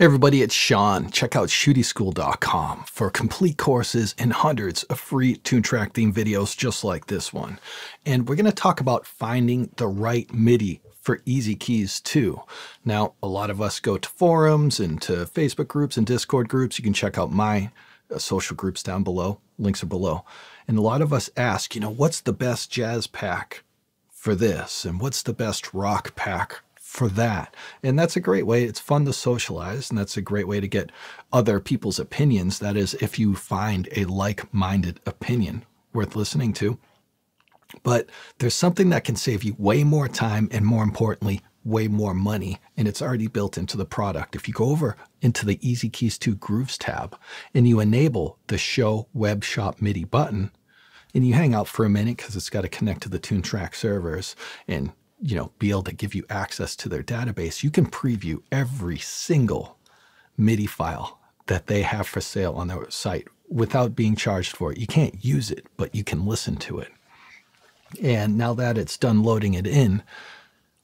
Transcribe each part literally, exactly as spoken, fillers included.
Hey everybody, it's Sean. Check out shootie school dot com for complete courses and hundreds of free Toontrack theme videos just like this one. And we're going to talk about finding the right MIDI for EZKeys two. Now, a lot of us go to forums and to Facebook groups and Discord groups. You can check out my social groups down below. Links are below. And a lot of us ask, you know, what's the best jazz pack for this? And what's the best rock pack for that? And that's a great way. It's fun to socialize, and that's a great way to get other people's opinions. That is, if you find a like-minded opinion worth listening to. But there's something that can save you way more time and, more importantly, way more money, and it's already built into the product. If you go over into the EZKeys two Grooves tab and you enable the Show Web Shop MIDI button, and you hang out for a minute because it's got to connect to the Toontrack servers and, you know, be able to give you access to their database, you can preview every single MIDI file that they have for sale on their site without being charged for it. You can't use it, but you can listen to it. And now that it's done loading it in,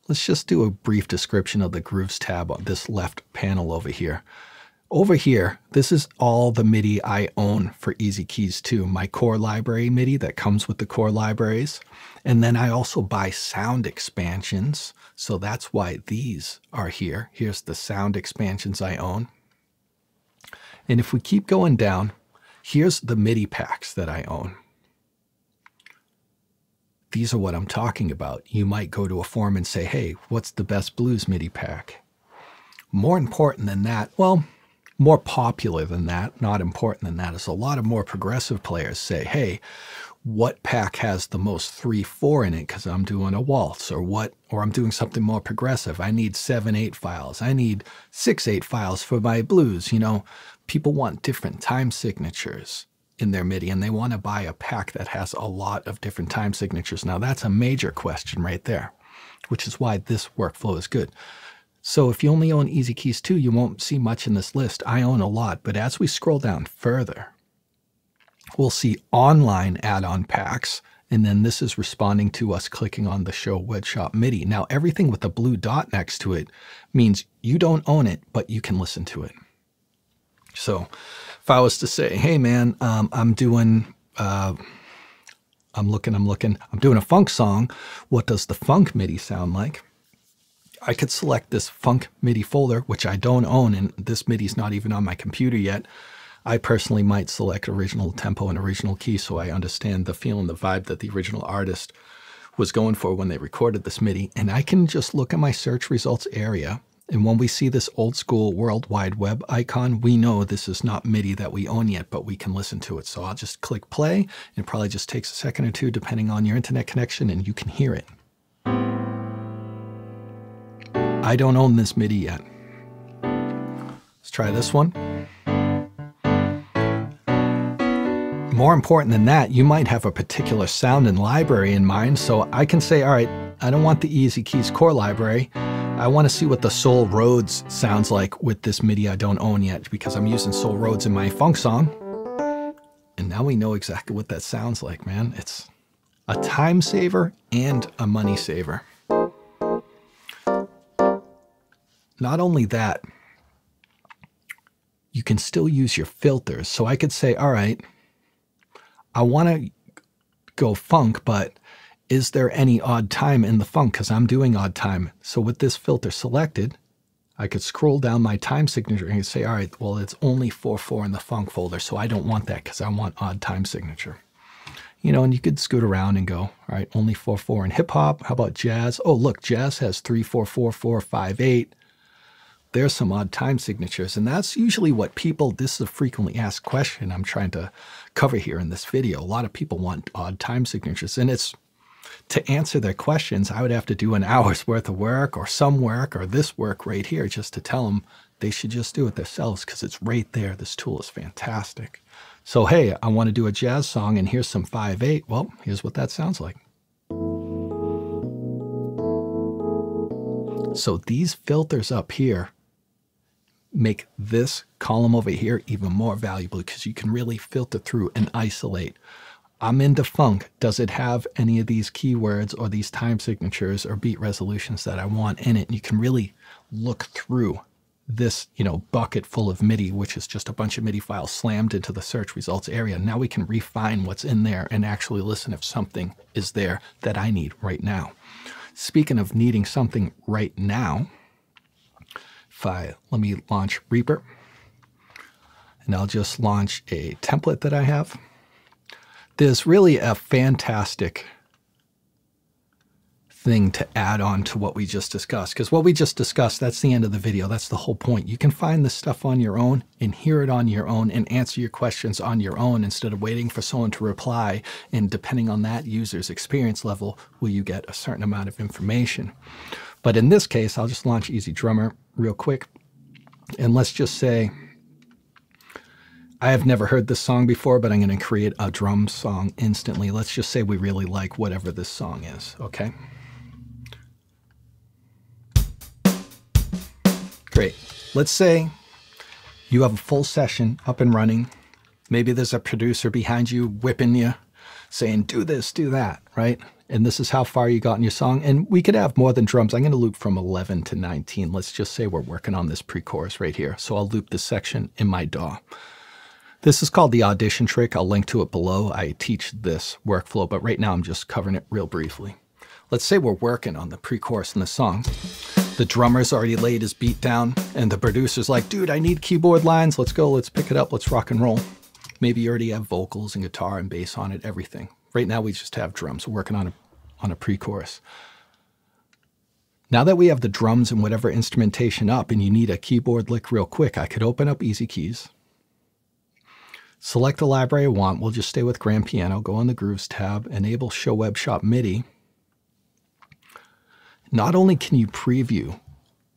let's just do a brief description of the Grooves tab on this left panel over here. Over here, this is all the MIDI I own for EZKeys two, my core library MIDI that comes with the core libraries. And then I also buy sound expansions, so that's why these are here. Here's the sound expansions I own. And if we keep going down, here's the MIDI packs that I own. These are what I'm talking about. You might go to a forum and say, hey, what's the best blues MIDI pack? More important than that, well, more popular than that, not important than that, is a lot of more progressive players say, hey, what pack has the most three four in it because I'm doing a waltz, or what, or I'm doing something more progressive. I need seven eight files. I need six eight files for my blues. You know, people want different time signatures in their MIDI, and they want to buy a pack that has a lot of different time signatures. Now, that's a major question right there, which is why this workflow is good. So if you only own EZKeys two, you won't see much in this list. I own a lot, but as we scroll down further, we'll see online add-on packs, and then this is responding to us clicking on the Show Web Shop MIDI. Now, everything with the blue dot next to it means you don't own it, but you can listen to it. So if I was to say, hey man, um, I'm doing, uh, I'm looking, I'm looking, I'm doing a funk song. What does the funk MIDI sound like? I could select this funk MIDI folder, which I don't own, and this MIDI's not even on my computer yet. I personally might select original tempo and original key so I understand the feel and the vibe that the original artist was going for when they recorded this MIDI. And I can just look at my search results area, and when we see this old school World Wide Web icon, we know this is not MIDI that we own yet, but we can listen to it. So I'll just click play, and it probably just takes a second or two depending on your internet connection, and you can hear it. I don't own this MIDI yet. Let's try this one. More important than that, you might have a particular sound and library in mind, so I can say, all right, I don't want the EZKeys core library. I want to see what the Soul Roads sounds like with this MIDI I don't own yet, because I'm using Soul Roads in my funk song. And now we know exactly what that sounds like, man. It's a time saver and a money saver. Not only that, you can still use your filters. So I could say, all right, I want to go funk, but is there any odd time in the funk? Because I'm doing odd time. So with this filter selected, I could scroll down my time signature and say, all right, well, it's only four four in the funk folder. So I don't want that because I want odd time signature. You know, and you could scoot around and go, all right, only four four in hip hop. How about jazz? Oh, look, jazz has three four four four five eight. There's some odd time signatures, and that's usually what people, this is a frequently asked question I'm trying to cover here in this video. A lot of people want odd time signatures, and it's, to answer their questions, I would have to do an hour's worth of work or some work or this work right here just to tell them they should just do it themselves because it's right there. This tool is fantastic. So, hey, I want to do a jazz song, and here's some five eight. Well, here's what that sounds like. So these filters up here make this column over here even more valuable because you can really filter through and isolate. I'm into funk. Does it have any of these keywords or these time signatures or beat resolutions that I want in it? And you can really look through this, you know, bucket full of MIDI, which is just a bunch of MIDI files slammed into the search results area. Now we can refine what's in there and actually listen if something is there that I need right now. Speaking of needing something right now, if I, let me launch Reaper, and I'll just launch a template that I have. There's really a fantastic thing to add on to what we just discussed, because what we just discussed, that's the end of the video. That's the whole point. You can find this stuff on your own and hear it on your own and answer your questions on your own instead of waiting for someone to reply. And depending on that user's experience level, will you get a certain amount of information. But in this case, I'll just launch Easy Drummer real quick. And let's just say, I have never heard this song before, but I'm going to create a drum song instantly. Let's just say we really like whatever this song is, okay? Great. Let's say you have a full session up and running. Maybe there's a producer behind you whipping you, saying, do this, do that, right? And this is how far you got in your song. And we could have more than drums. I'm going to loop from eleven to nineteen. Let's just say we're working on this pre-chorus right here. So I'll loop this section in my D A W. This is called the audition trick. I'll link to it below. I teach this workflow, but right now I'm just covering it real briefly. Let's say we're working on the pre-chorus in the song. The drummer's already laid his beat down, and the producer's like, dude, I need keyboard lines. Let's go, let's pick it up, let's rock and roll. Maybe you already have vocals and guitar and bass on it, everything. Right now we just have drums. We're working on a, on a pre-chorus. Now that we have the drums and whatever instrumentation up, and you need a keyboard lick real quick, I could open up EZKeys, select the library I want. We'll just stay with grand piano, go on the Grooves tab, enable Show Web Shop MIDI. Not only can you preview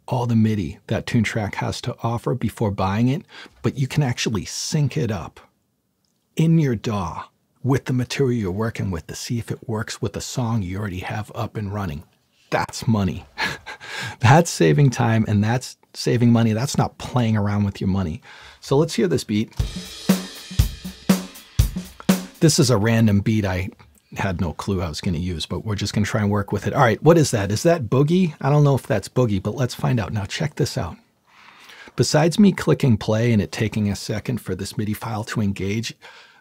all the MIDI that Toontrack has to offer before buying it, but you can actually sync it up in your D A W with the material you're working with to see if it works with a song you already have up and running. That's money. That's saving time, and that's saving money. That's not playing around with your money. So let's hear this beat. This is a random beat I had no clue I was going to use, but we're just going to try and work with it. All right, what is that? Is that boogie? I don't know if that's boogie, but let's find out. Now check this out. Besides me clicking play and it taking a second for this MIDI file to engage,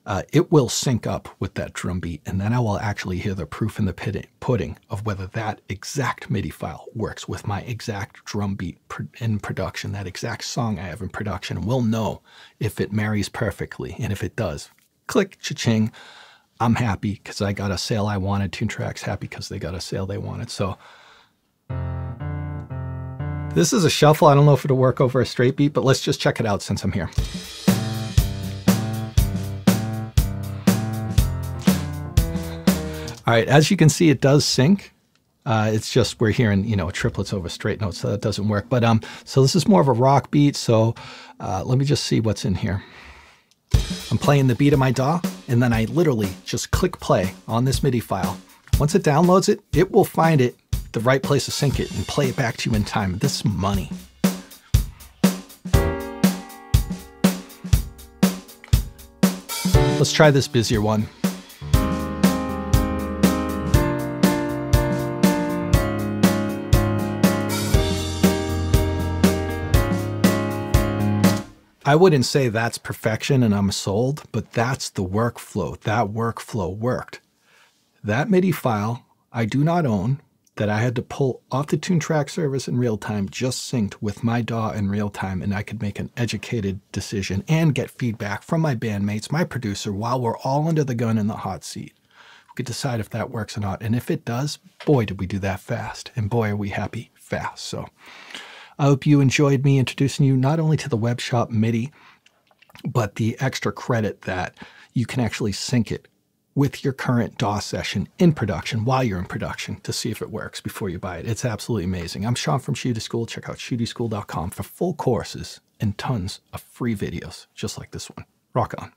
uh, it will sync up with that drum beat, and then I will actually hear the proof in the pudding of whether that exact MIDI file works with my exact drum beat in production, that exact song I have in production. We'll know if it marries perfectly, and if it does, click, cha-ching, I'm happy because I got a sale I wanted. Toontrack's happy because they got a sale they wanted. So this is a shuffle. I don't know if it'll work over a straight beat, but let's just check it out since I'm here. All right, as you can see, it does sync. Uh, it's just we're hearing, you know, triplets over straight notes, so that doesn't work. But um, so this is more of a rock beat. So uh, let me just see what's in here. I'm playing the beat of my D A W, and then I literally just click play on this MIDI file. Once it downloads it, it will find it, the right place to sync it, and play it back to you in time. This is money. Let's try this busier one. I wouldn't say that's perfection and I'm sold, but that's the workflow. That workflow worked. That MIDI file I do not own, that I had to pull off the Toontrack service in real time, just synced with my D A W in real time, and I could make an educated decision and get feedback from my bandmates, my producer, while we're all under the gun in the hot seat. We could decide if that works or not. And if it does, boy, did we do that fast. And boy, are we happy fast. So I hope you enjoyed me introducing you not only to the web shop MIDI, but the extra credit that you can actually sync it with your current D A W session in production while you're in production to see if it works before you buy it. It's absolutely amazing. I'm Sean from Shoot E School. Check out shootie school dot com for full courses and tons of free videos just like this one. Rock on.